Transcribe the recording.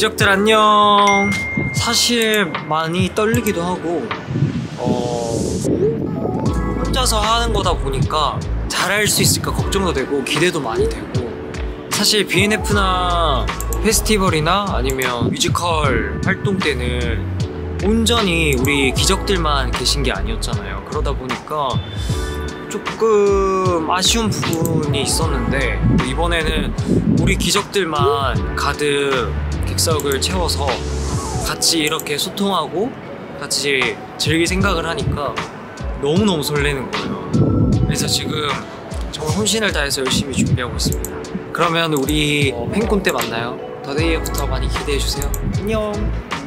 기적들 안녕. 사실 많이 떨리기도 하고 혼자서 하는 거다 보니까 잘할 수 있을까 걱정도 되고 기대도 많이 되고, 사실 BNF나 페스티벌이나 아니면 뮤지컬 활동 때는 온전히 우리 기적들만 계신 게 아니었잖아요. 그러다 보니까 조금 아쉬운 부분이 있었는데, 이번에는 우리 기적들만 가득 객석을 채워서 같이 이렇게 소통하고 같이 즐길 생각을 하니까 너무너무 설레는 거예요. 그래서 지금 정말 혼신을 다해서 열심히 준비하고 있습니다. 그러면 우리 팬콘 때 만나요. 더 데이애프터 많이 기대해주세요. 안녕.